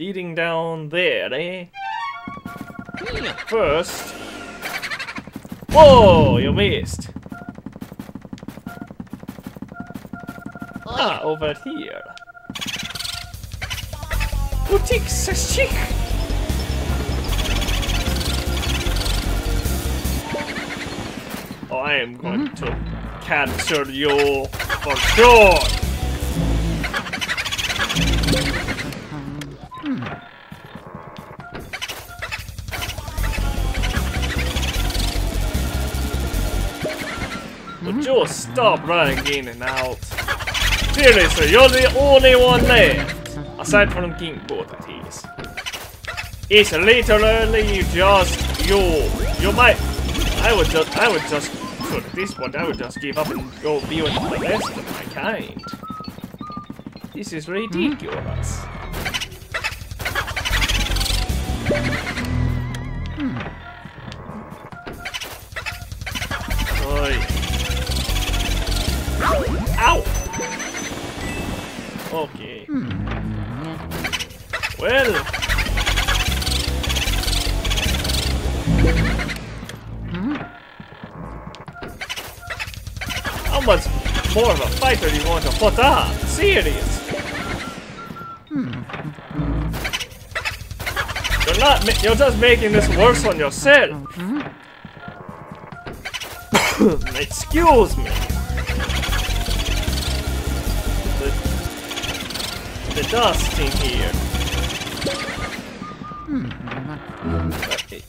leading down there, eh? First. Whoa, you missed. Ah, over here. Boutique chic. Oh, I am going to cancel you for sure. Just stop running in and out. Seriously, you're the only one left. Aside from King Boo, that is. It's literally just you. You might. I would just. At this point, I would just give up and go be with the rest of my kind. This is ridiculous. Ow! Okay. Well. How much more of a fighter do you want to put up? Serious. You're just making this worse on yourself. Excuse me. The dust in here. Okay.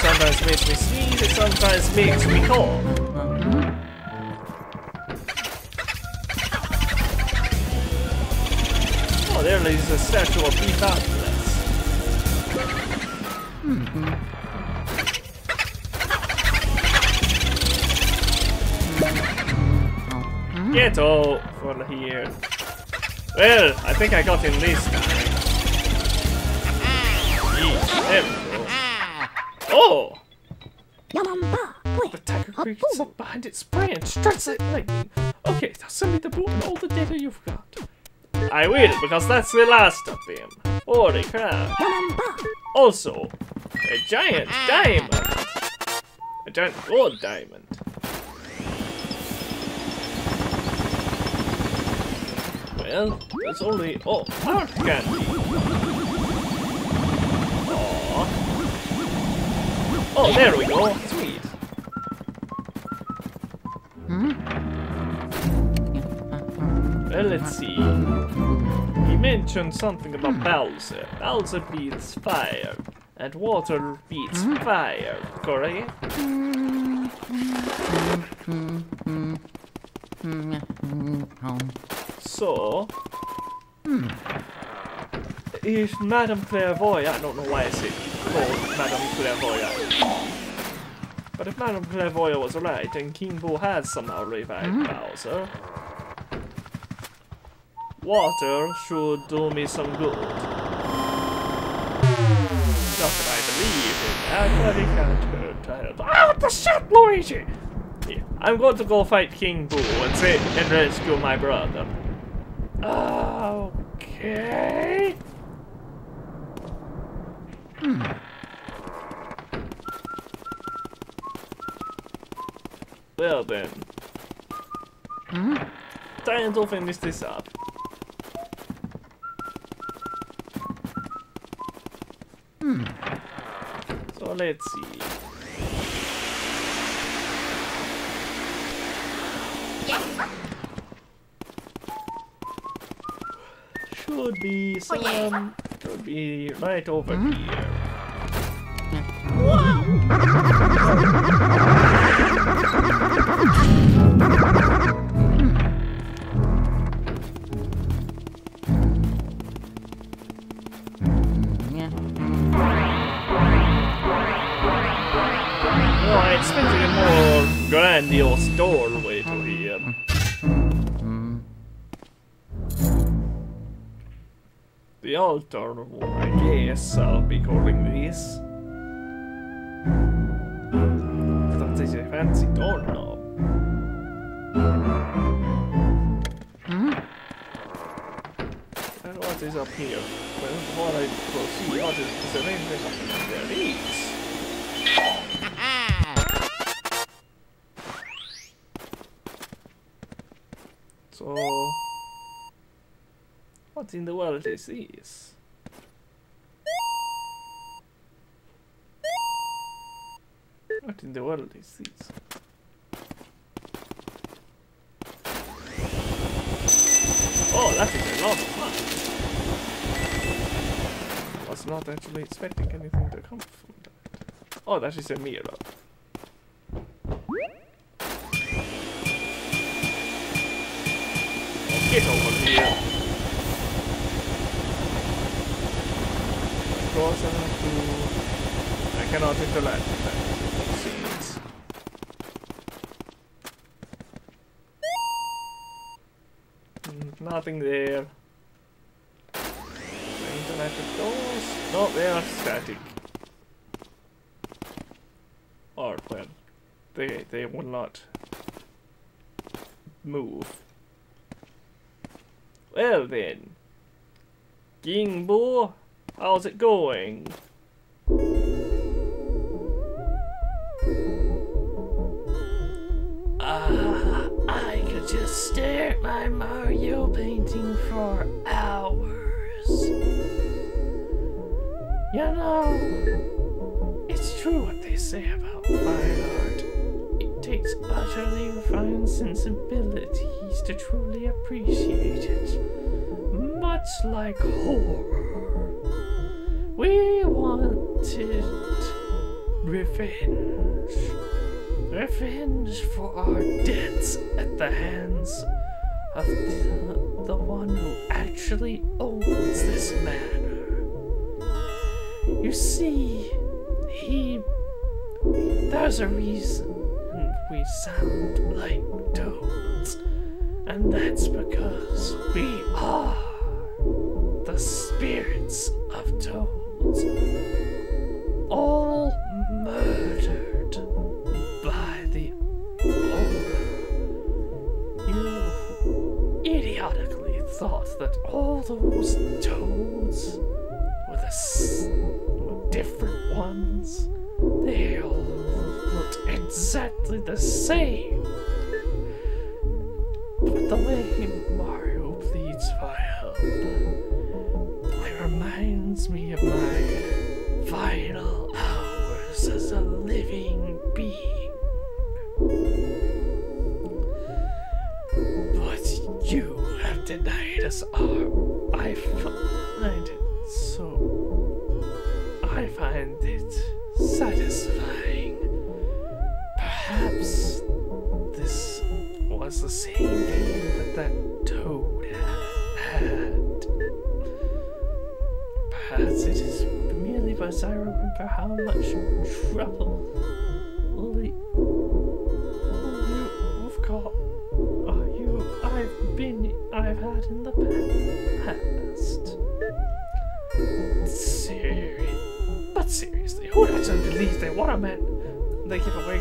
Sometimes makes me sneeze, it sometimes makes me cough. Oh, there is a statue of beef outlets. Get all from here. Well, I think I got him this time. Jeez, there we go. Oh! The tiger creeps up behind its branch. Translate lightning. Okay, now send me the book and all the data you've got. I will, because that's the last of them. Holy crap. Also, a giant diamond. A giant gold diamond. Well, there's only hard candy. Aww. Oh, there we go. Sweet. Well, let's see. He mentioned something about Bowser. Bowser beats fire, and water beats fire. Correct? So, if Madame Clairvoyant, I don't know why I said called Madame Clairvoyant, but if Madame Clairvoyant was right and King Boo has somehow revived Bowser, water should do me some good. Not that I believe in that, but it can't hurt. Ah, what the shit, Luigi! Yeah, I'm going to go fight King Boo and save and rescue my brother. Okay. Well then. Time to finish this up. So let's see. Should be some. Should be right over here. No, I expected a more grandiose doorway to here. The altar, I guess I'll be calling this. That is a fancy doorknob. And what is up here. But before I proceed, what is this arrangement of the leaves? So, what in the world is this? What in the world is this? Oh, that is a lot of fun! I was not actually expecting anything to come from that. Oh, that is a mirror. Get over here! Of course I have to... I cannot interact with that. Nothing there. Interactive doors. No, they are static. Or well, they will not move. Well then, King Boo, how's it going? Just stare at my Mario painting for hours. You know, it's true what they say about fine art. It takes utterly refined sensibilities to truly appreciate it. Much like horror. We wanted revenge. Revenge for our debts at the hands of the one who actually owns this manor. You see, there's a reason we sound like toads, and that's because we are the spirits of toads, all murdered. Thought that all those toads were were different ones. They all looked exactly the same. But the way Mario pleads for help, it reminds me of my final hours as a living being. But you have denied us our... I find it satisfying. Perhaps this was the same thing that toad had. Perhaps it is merely because I remember how much trouble you've got. I've had in the past. Seriously, who doesn't believe they want a man? They give away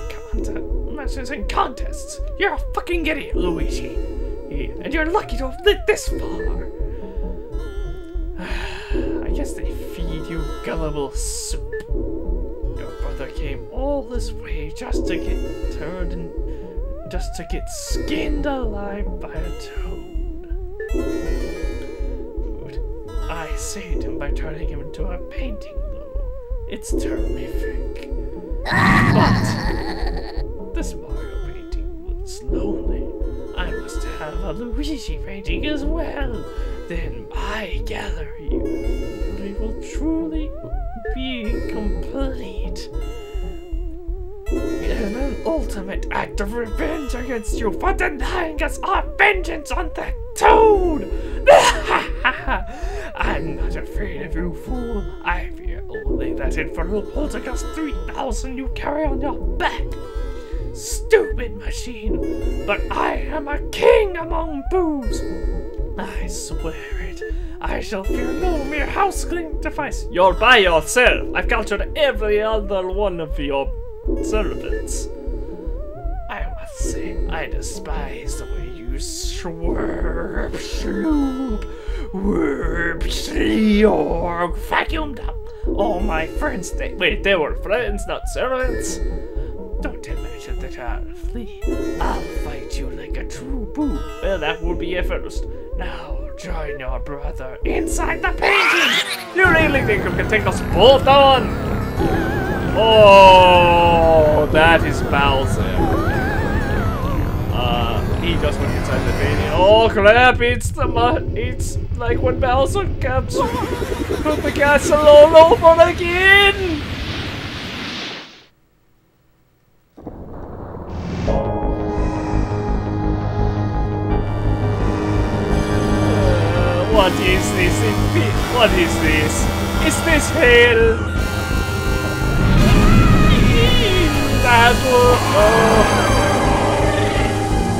matches and contests. You're a fucking idiot, Luigi, and you're lucky to have lived this far. I guess they feed you gullible soup. Your brother came all this way just to get turned and just to get skinned alive by a toad. I saved him by turning him into a painting, though. It's terrific. But this Mario painting was lonely. I must have a Luigi painting as well. Then my gallery will truly be complete. In an ultimate act of revenge against you for denying us our vengeance on that toad! I'm not afraid of you, fool. I fear only that infernal Poltergust 3000 you carry on your back. Stupid machine, but I am a king among boos. I swear it. I shall fear no mere house-cleaning device. You're by yourself. I've captured every other one of your servants. I must say, I despise the way you swerve, sloop, Whoopsie org vacuumed up all my friends. Wait, they were friends, not servants. Don't mention that earthly. I'll fight you like a true boo. Well, that would be a first. Now join your brother inside the painting. You really think you can take us both on? Oh, that is Bowser. He just went inside the painting. Oh crap! It's the mud. It's like when Bowser comes from the castle all over again. What is this? What is this? Is this hell? Battle! Oh.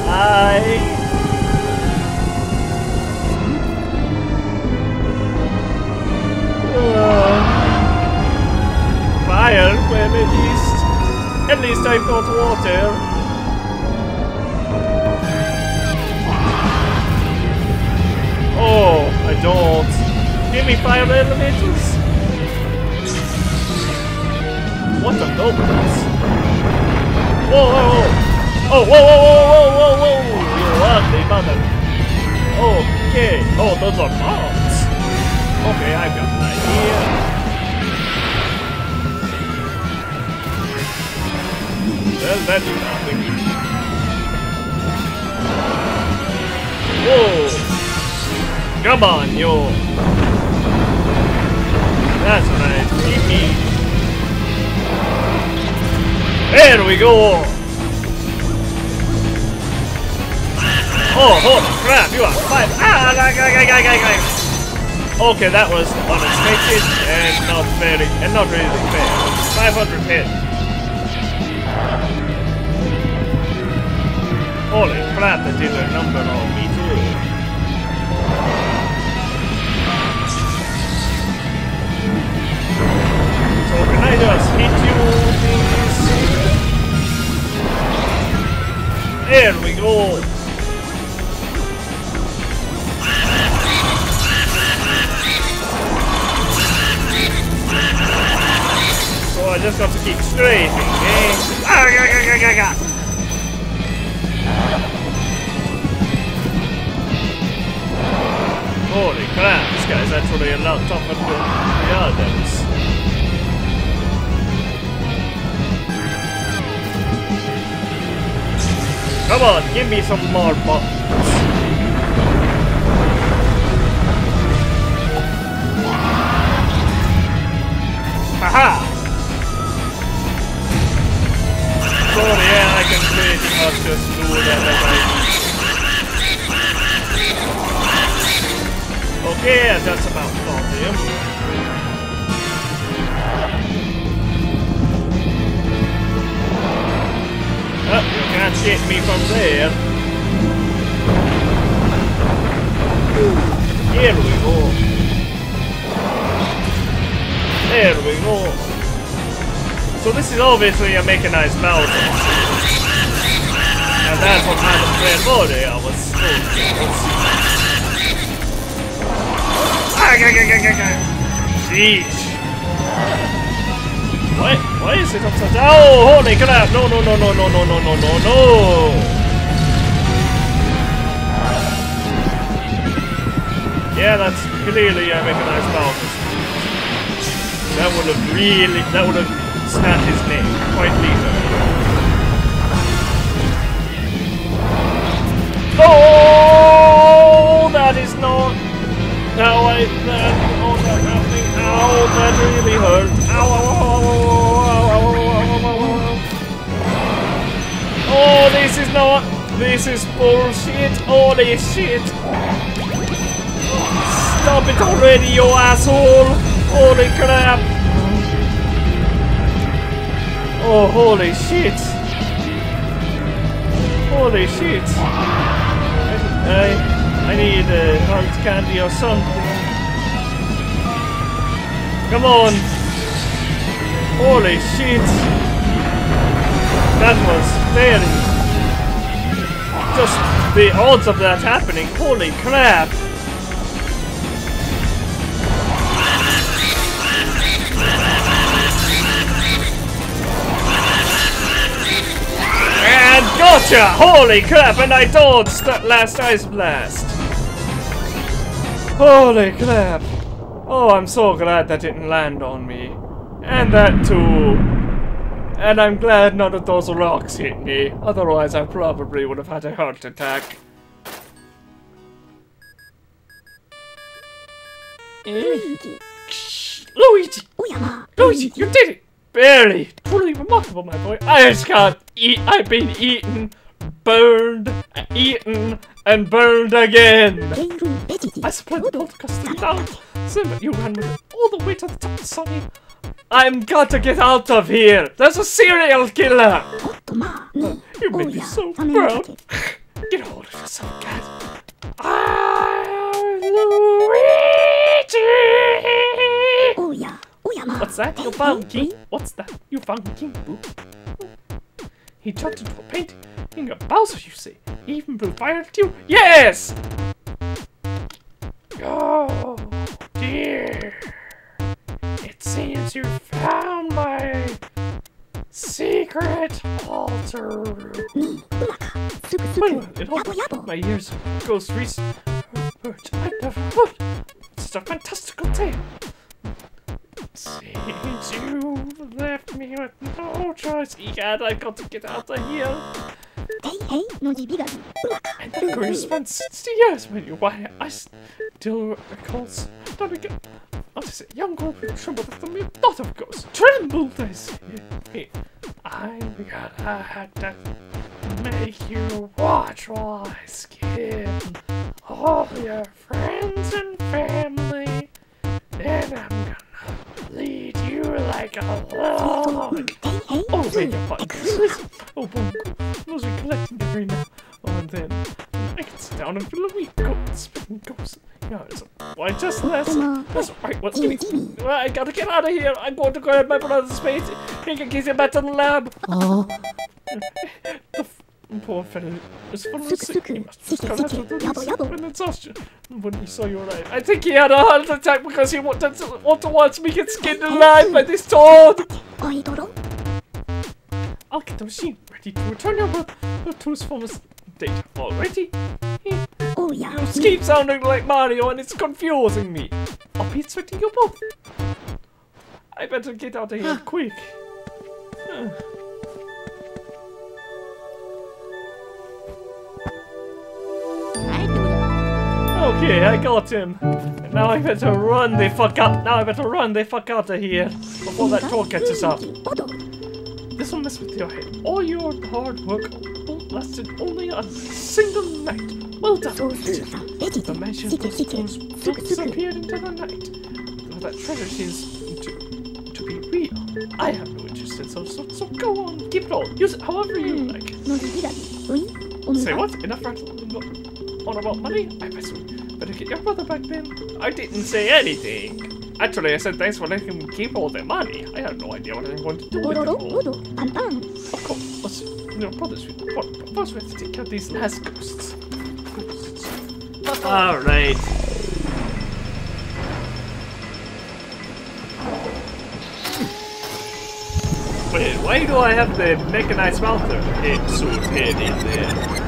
Fire, well at least I've got water. Oh, I don't. Give me fire elementals. What the nobles? Whoa, whoa, whoa. Oh, whoa, whoa, whoa, whoa, whoa, whoa. You ugly mother. Okay. Oh, those are bombs. Okay, I've got an idea. Well, that did nothing. Whoa. Come on, yo! That's right, keep me! There we go! Oh, holy crap, you are five! Ah, guy. Okay, that was unexpected and not really fair. 500 hit. Holy crap, that did a number on me too. So can I just hit you things? There we go! So I just got to keep straight, okay? Holy crap, this guy's actually a lot tougher than the others. Come on, give me some more bombs. Haha! So yeah, I can pretty much just do whatever I need. Okay, I just about got him. Oh. Can't get me from there. Here we go. There we go. So this is obviously a mechanized Bowser. And that's what kind of red body I was supposed to see. Jeez. What? Why is it upside down? Oh, holy crap! No, no, no, no, no, no, no, no, no, no! Yeah, that's clearly a mechanized Bowser. That would have snapped his neck quite lethally. Oh, that is not. Now I. Oh, that's happening. Ow, that really hurt. Ow, ow, ow, ow, ow, ow, ow, ow. Oh, this is not. This is bullshit. Holy shit. Stop it already, you asshole. Holy crap. Oh, holy shit. Holy shit. I need hard candy or something. Come on! Holy shit! That was very... Just the odds of that happening, holy crap! Gotcha! Holy crap, and I dodged that last ice blast! Holy crap! Oh, I'm so glad that didn't land on me. And that too. And I'm glad none of those rocks hit me, otherwise I probably would have had a heart attack. Luigi! Luigi, you did it! Barely! Truly remarkable, my boy. I just can't eat. I've been eaten, burned, eaten, and burned again. I split the old custody down. Simba, you ran all the way to the top, Sonny. I've got to get out of here. There's a serial killer. You made me so proud. Get hold of yourself, cat. I'm Luigi! What's that? You found King? What's that? You found King Boo? He turned into a painting of Bowser, you say? He even blew fire at you? Yes! Oh dear! It seems you found my secret altar. Well, it opened my ears. Ghost reached I never would. It's a fantastical tale. Since you left me with no choice, egad, I've got to get out of here. And that girl spent 60 years with you. Why, I still recall. Don't again. I was a young girl who trembled at the mere thought of ghosts. Trembled, I say. Hey, I had to make you watch while I skin all your friends and family. Then I'm gonna lead you like a log. Oh, man, you're fine. Oh, boom. Those are collecting every now and then. I can sit down and feel a weak goat spitting ghosts. No, it's a. Why, just that's right. What's me? Well, I gotta get out of here. I'm going to grab my brother's space. He can get him back to the lab. Oh. The poor fellow is full of sick. He must have come out of the exhaustion when he saw you arrive. I think he had a heart attack because he wanted to watch me get skinned alive by this sword. I'll get the machine ready to return your world to its former state. Already? Oh yeah. You keep sounding like Mario and it's confusing me. I'll be expecting you both. I better get out of here quick. Okay, I got him. And now I better run the fuck out. Now I better run the fuck out of here before that door catches up. This will mess with your head. All your hard work lasted only a single night. Well done. The mansion disappeared into the night. Though that treasure seems to be real. I have no interest in those sorts, so go on, keep it all. Use it however you like. Say what? Enough rattling on about money? I guess we better get your brother back then. I didn't say anything. Actually, I said thanks for letting me keep all the money. I have no idea what I'm going to do with it all. Of course, your brother's with. First, we have to take care of these last ghosts. Alright. Wait, why do I have the mechanized melter suit head in there?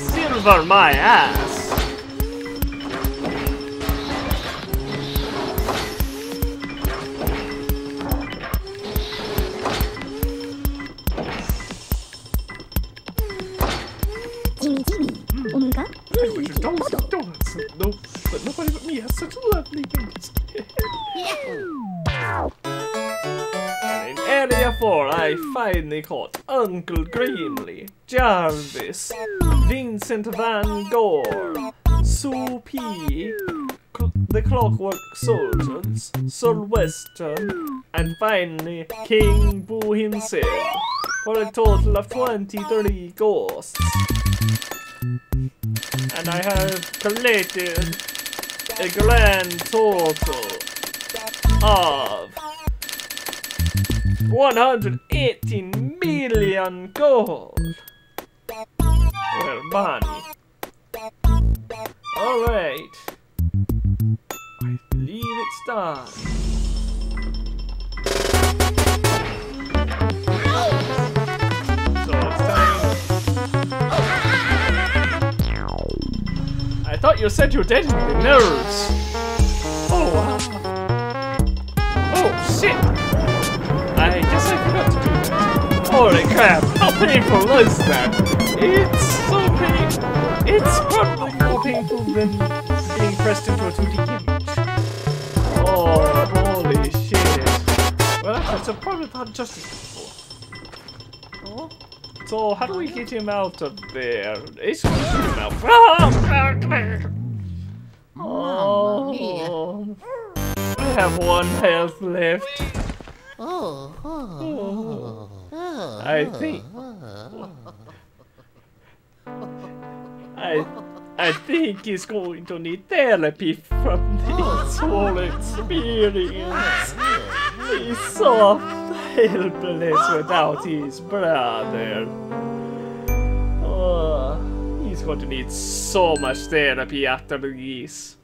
Silver my ass. But nobody but me has such lovely babies. In Area 4, I finally caught Uncle Grimly, Jarvis, Vincent Van Gogh, Sue P, the Clockwork Soldiers, Sylvester, and finally King Boo himself. for a total of 23 ghosts. And I have collected a grand total of 118 million gold. Well, money. Alright. I believe it's done. So it's time. I thought you said you didn't. The nerves. Oh, wow. Oh, shit. I guess I forgot to do that. Holy crap. How painful is that? It's so painful. It's probably more painful than being pressed into a 2D image. Oh, holy shit. Well, that's probably not just before. Oh? So, how do we get him out of there? It's going to shoot him out. Oh, I have one health left. Oh. I think he's going to need therapy from this whole experience. He's so helpless without his brother. Oh, he's going to need so much therapy after this.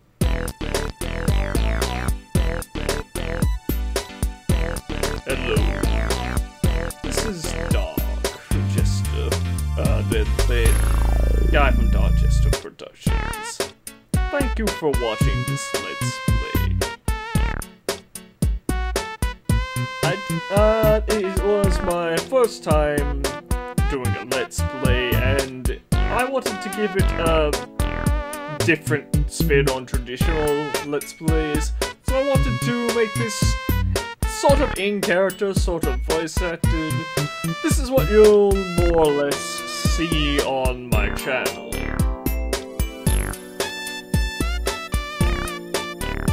Hello. This is Dark Jester. Guy from Dark Jester Productions. Thank you for watching this Let's Play. It was my first time doing a Let's Play, and I wanted to give it a different spin on traditional Let's Plays, so I wanted to make this sort of in-character, sort of voice-acted. This is what you'll more or less see on my channel.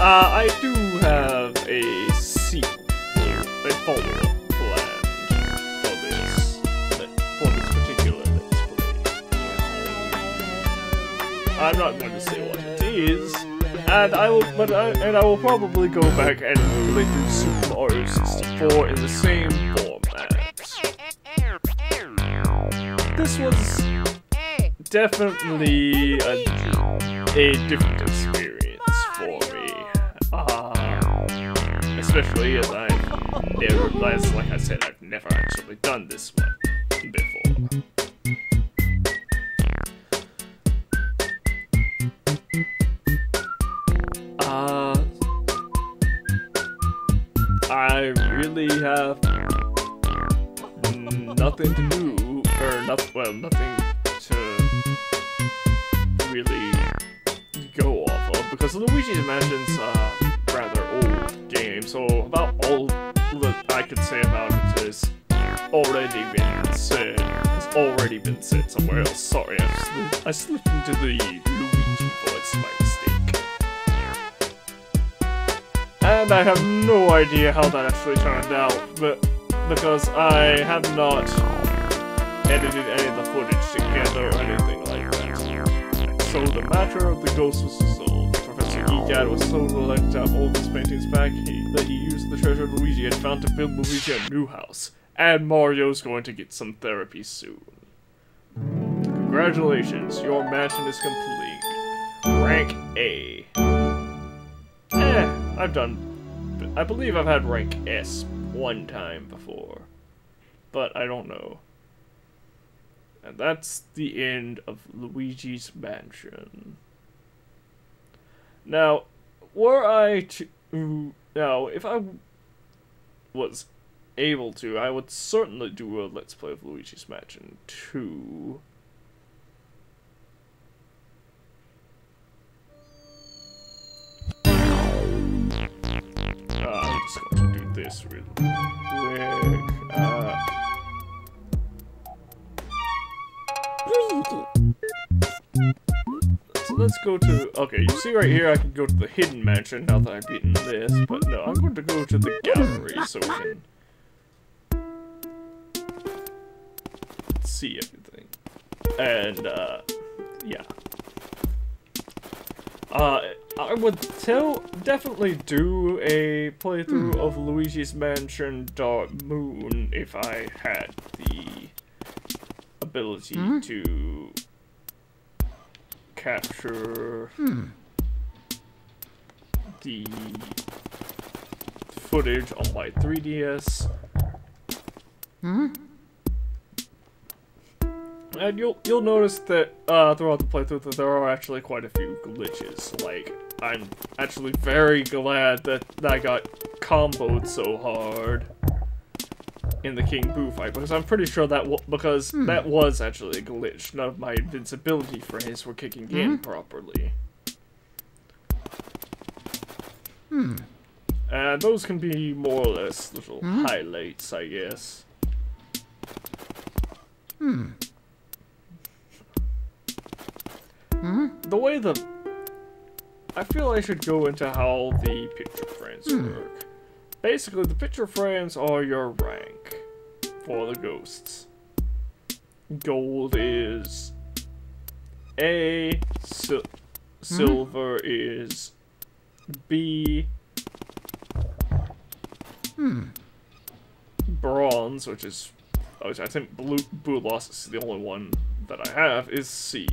I do have a sequel, a follow-up plan for this particular Let's Play. I'm not going to say what it is, and I will probably go back and redo Super Mario 64 in the same format. This was definitely a different experience for me, especially as I've never, like I said, I've never actually done this one before. I really have nothing to do. Nothing to really go off of, because Luigi's Mansion's a rather old game, so about all that I could say about it is already been said. It's already been said somewhere else. Sorry, I slipped into the Luigi voice by mistake. And I have no idea how that actually turned out, but because I have not edited any of the footage together or anything like that. So the matter of the ghost was resolved. Professor Geekad was so reluctant to have all his paintings back that he used the treasure Luigi had found to build Luigi a new house. And Mario's going to get some therapy soon. Congratulations, your mansion is complete. Rank A. I believe I've had rank S one time before. But I don't know. And that's the end of Luigi's Mansion. Now, if I was able to, I would certainly do a Let's Play of Luigi's Mansion 2. I'm just going to do this really quick. So let's go to... Okay, you see right here I can go to the Hidden Mansion now that I've beaten this, but no, I'm going to go to the gallery so we can... see everything. And, yeah. I would definitely do a playthrough of Luigi's Mansion Dark Moon if I had the ability to capture the footage on my 3DS. And you'll notice that throughout the playthrough that there are actually quite a few glitches. Like, I'm actually very glad that I got comboed so hard in the King Boo fight, because I'm pretty sure that that was actually a glitch. None of my invincibility frames were kicking in properly. And those can be more or less little highlights, I guess. The way the... I feel I should go into how the picture frames work. Basically, the picture frames are your rank for the ghosts. Gold is A, silver is B, bronze, which is... which I think Blue Loss is the only one that I have, is C.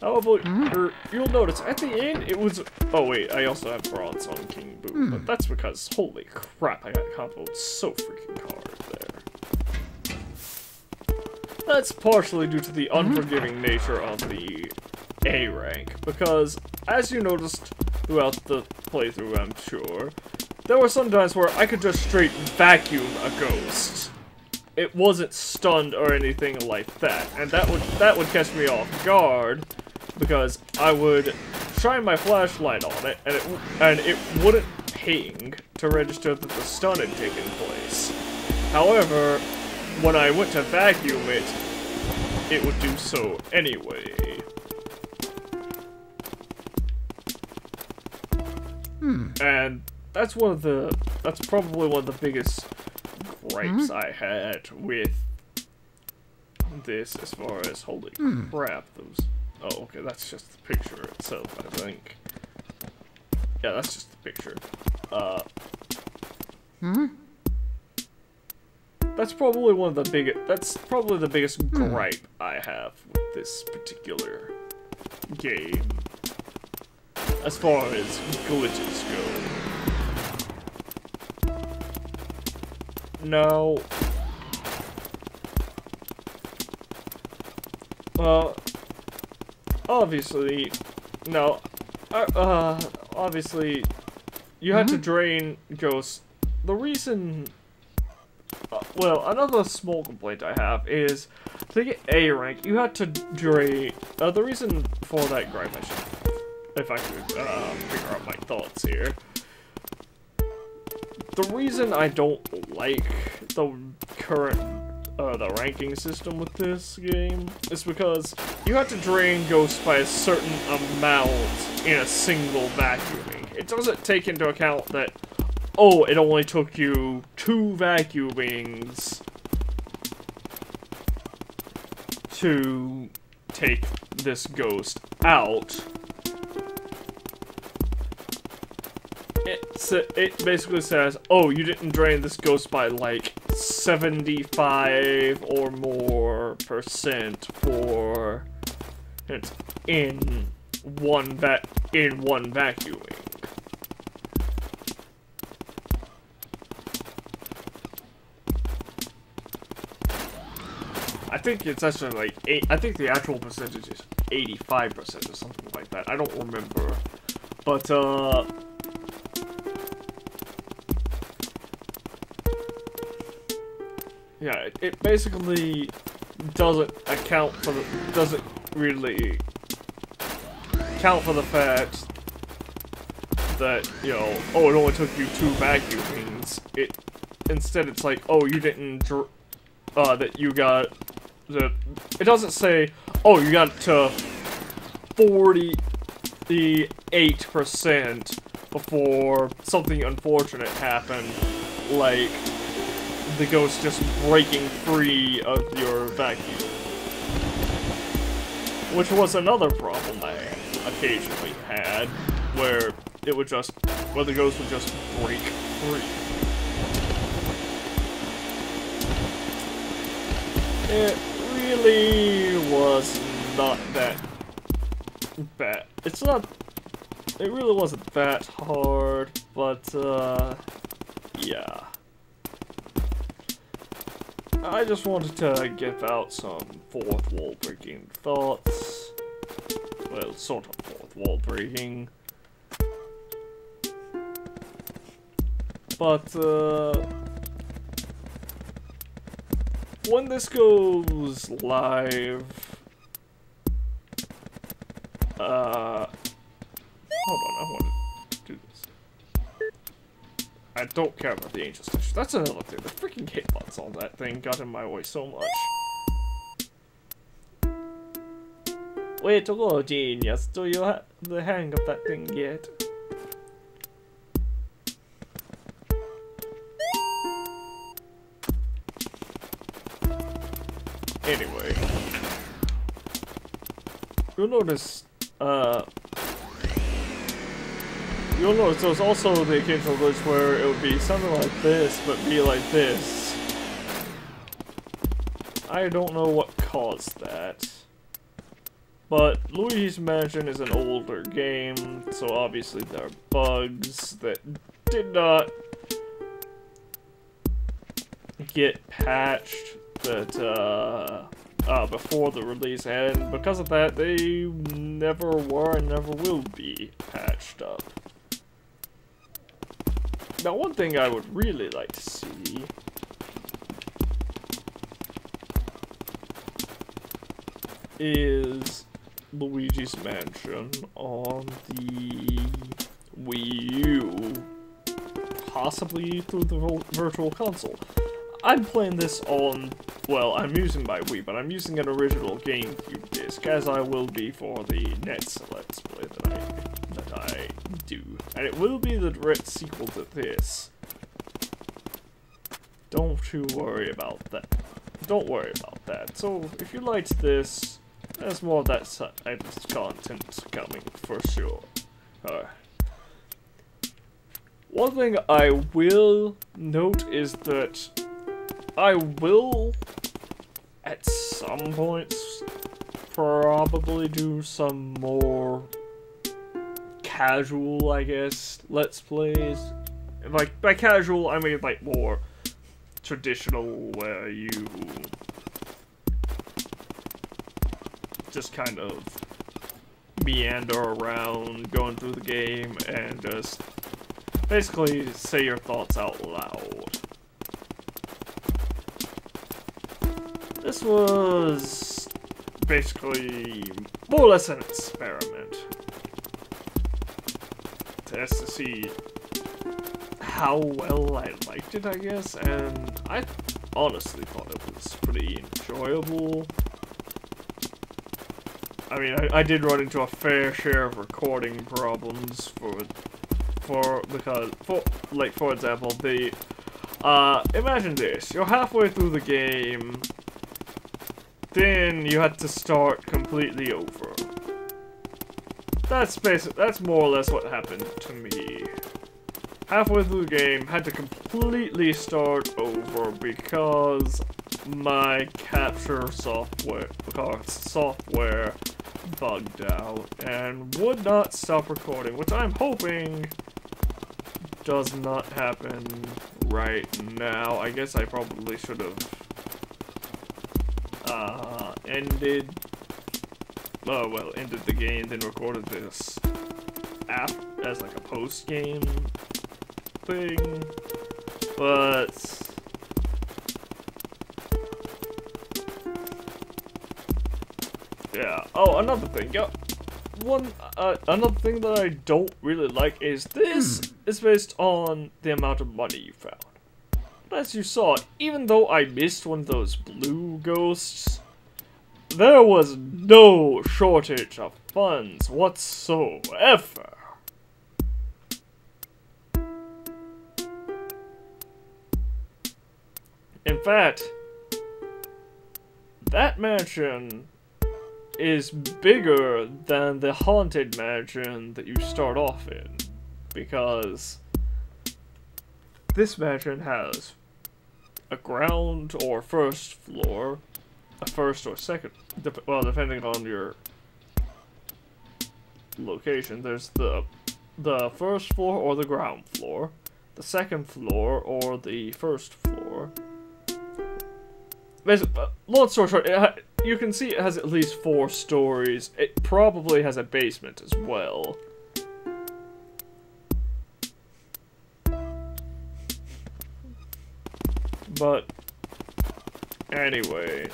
However, you'll notice at the end it was... oh wait, I also have bronze on King Boo, but that's because, holy crap, I got comboed so freaking hard there. That's partially due to the unforgiving nature of the A rank, because, as you noticed throughout the playthrough, I'm sure, there were some times where I could just straight vacuum a ghost. It wasn't stunned or anything like that, and that would catch me off guard, because I would shine my flashlight on it, and it wouldn't ping to register that the stun had taken place. However, when I went to vacuum it, it would do so anyway. And that's probably one of the biggest gripes I had with this, as far as, holy crap, those... oh, okay, that's just the picture itself, I think. Yeah, that's just the picture. That's probably the biggest gripe I have with this particular game, as far as glitches go. Now, obviously, you had to drain ghosts. The reason, another small complaint I have is, to get A rank, you had to drain, the reason for that gripe, I should, if I could, figure out my thoughts here. The reason I don't like the current, the ranking system with this game is because you have to drain ghosts by a certain amount in a single vacuuming. It doesn't take into account that, oh, it only took you 2 vacuumings to take this ghost out. It basically says, oh, you didn't drain this ghost by, like, 75 or more % for it's in one vacuuming. I think it's actually like I think the actual percentage is 85% or something like that. I don't remember, but yeah, it basically doesn't account for the, doesn't really count for the fact that, you know, oh, it only took you 2 vacuumings. It, instead it's like, oh, you didn't, that you got, it doesn't say, oh, you got to 48% before something unfortunate happened, like the ghost just breaking free of your vacuum. Which was another problem I occasionally had, where it would just, where the ghost would just break free. It really was not that bad. It's not, it really wasn't that hard, but, yeah. I just wanted to give out some fourth wall breaking thoughts. Well, sort of fourth wall breaking. But, when this goes live, hold on, I want to do this. I don't care about the angel statue. That's another thing. The freaking gatepots on that thing got in my way so much. Wait, hello, genius. Do you have the hang of that thing yet? Anyway. You'll notice there's also the occasional glitch where it would be something like this, but be like this. I don't know what caused that. But Luigi's Mansion is an older game, so obviously there are bugs that did not get patched that before the release, and because of that, they never were and never will be patched up. Now, one thing I would really like to see is Luigi's Mansion on the Wii U, possibly through the Virtual Console. I'm playing this on, well, I'm using my Wii, but I'm using an original GameCube disc, as I will be for the next Let's Play that I do. And it will be the direct sequel to this. Don't you worry about that. Don't worry about that. So, if you liked this, there's more of that type of content coming, for sure. One thing I will note is that I will, at some points, probably do some more casual, I guess, Let's Plays. Like, by casual, I mean, like, more traditional, where you just kind of meander around, going through the game, and just basically say your thoughts out loud. This was basically more or less an experiment to test to see how well I liked it, I guess, and I honestly thought it was pretty enjoyable. I mean, I did run into a fair share of recording problems for example, the imagine this: you're halfway through the game. Then you had to start completely over. That's basically, that's more or less what happened to me. Halfway through the game, had to completely start over because my capture software bugged out and would not stop recording, which I'm hoping does not happen right now. I guess I probably should have ended the game, then recorded this app as like a post-game thing, but yeah. Oh, another thing. Yeah, another thing that I don't really like is this is based on the amount of money you found. As you saw, even though I missed one of those blue ghosts, there was no shortage of funds whatsoever. at that. That mansion is bigger than the haunted mansion that you start off in, because this mansion has a ground or first floor, a first or second, well, depending on your location. There's the first floor or the ground floor, the second floor or the first floor. Long story short, you can see it has at least 4 stories. It probably has a basement as well. But anyway,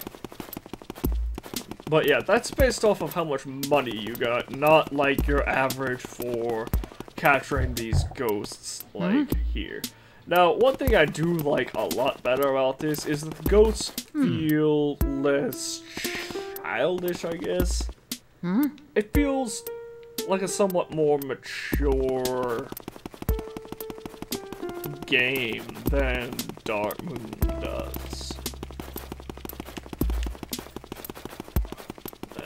but yeah, that's based off of how much money you got, not like your average for capturing these ghosts like here. Now, one thing I do like a lot better about this is that the ghosts feel less childish, I guess. It feels like a somewhat more mature game than Dark Moon does.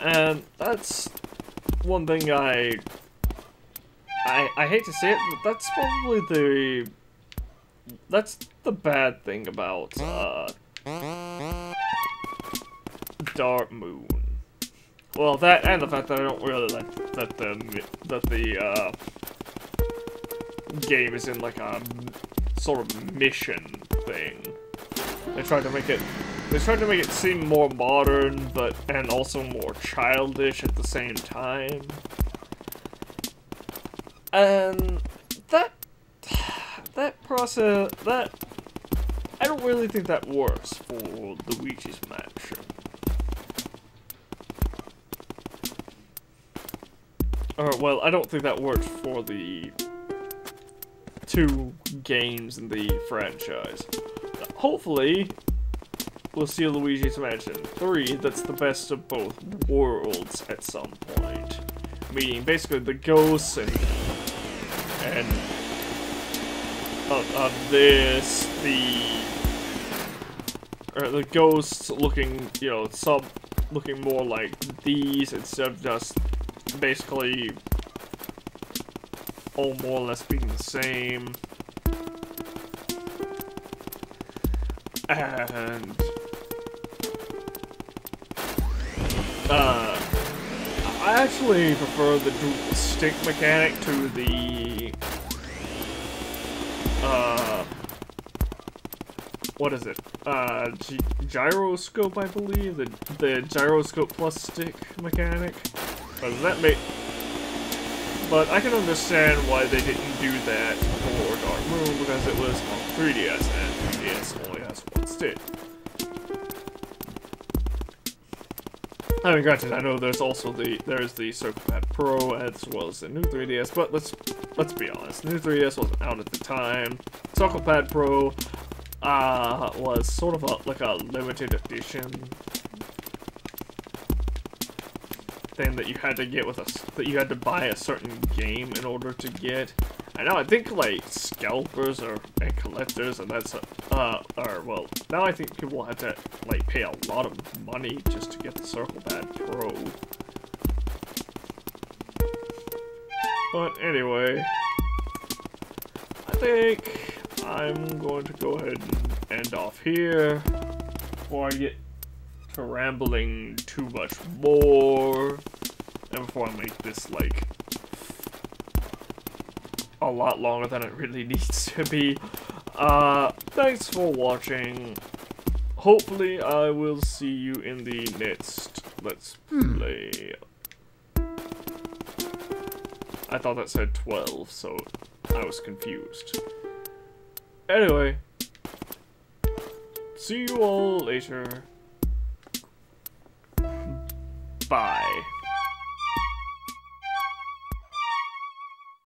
And that's one thing I hate to say it, but that's probably the... that's the bad thing about Dark Moon. Well, that and the fact that I don't really like that the game is in like a sort of mission thing. They tried to make it seem more modern, but and also more childish at the same time. And that process, that... I don't really think that works for Luigi's Mansion. Or, well, I don't think that works for the 2 games in the franchise. Hopefully, we'll see Luigi's Mansion 3 that's the best of both worlds at some point. Meaning, basically, the ghosts and the ghosts looking, you know, looking more like these instead of just basically all more or less being the same. And I actually prefer the dual stick mechanic to the what is it? Gyroscope, I believe. The gyroscope plus stick mechanic. But I can understand why they didn't do that for Dark Moon, because it was on 3DS, and 3DS only has 1 stick. I mean, granted, I know there's also the CirclePad Pro as well as the New 3DS, but let's be honest, New 3DS wasn't out at the time. CirclePad Pro was sort of like a limited edition thing that you had to get that you had to buy a certain game in order to get. And now I think like scalpers and collectors and that's well, now I think people have to like pay a lot of money just to get the CirclePad Pro. But anyway, I think I'm going to go ahead and end off here before I get to rambling too much more, and before I make this like a lot longer than it really needs to be. Thanks for watching. Hopefully I will see you in the next Let's Play. I thought that said 12, so I was confused. Anyway, see you all later. Bye.